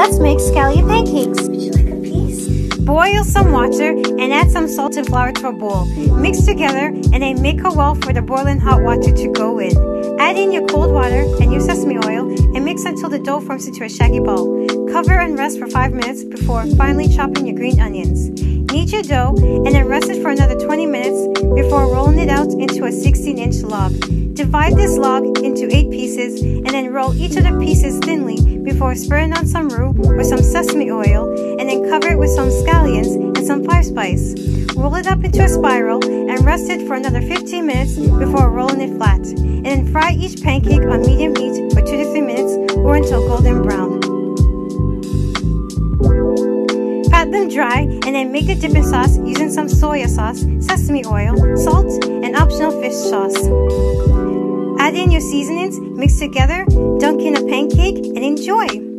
Let's make scalloped pancakes. Would you like a piece? Boil some water and add some salt and flour to a bowl. Mix together and then make a well for the boiling hot water to go in. Add in your cold water and your sesame oil and mix until the dough forms into a shaggy ball. Cover and rest for 5 minutes before finely chopping your green onions. Knead your dough and then rest it for another 20 minutes before rolling it out into a 16-inch log. Divide this log into 8 pieces and then roll each of the pieces thinly before spreading on some roux or some sesame oil and then cover it with some scallions and some firespice. Roll it up into a spiral and rest it for another 15 minutes before rolling it flat. And then fry each pancake on medium heat for 2 to 3 minutes or until golden brown. Pat them dry and then make the dipping sauce using some soya sauce, sesame oil, salt, and optional fish sauce. Add in your seasonings, mix together, dunk in a pancake, and enjoy!